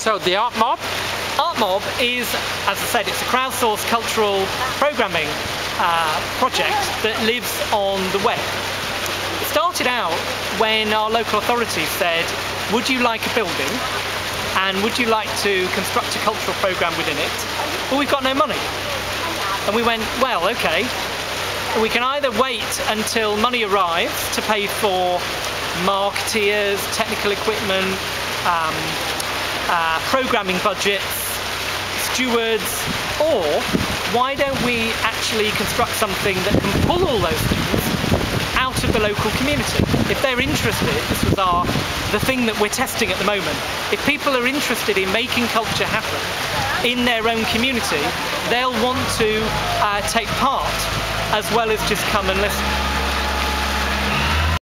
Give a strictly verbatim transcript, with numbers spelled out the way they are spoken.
So the Art Mob. Art Mob is, as I said, it's a crowdsourced cultural programming uh, project that lives on the web. It started out when our local authorities said, would you like a building? And would you like to construct a cultural programme within it? Well, we've got no money. And we went, well, okay, we can either wait until money arrives to pay for marketeers, technical equipment, um, uh, programming budgets, stewards, or why don't we actually construct something that can pull all those things out of the local community? If they're interested, this was our the thing that we're testing at the moment. If people are interested in making culture happen in their own community, they'll want to uh, take part as well as just come and listen.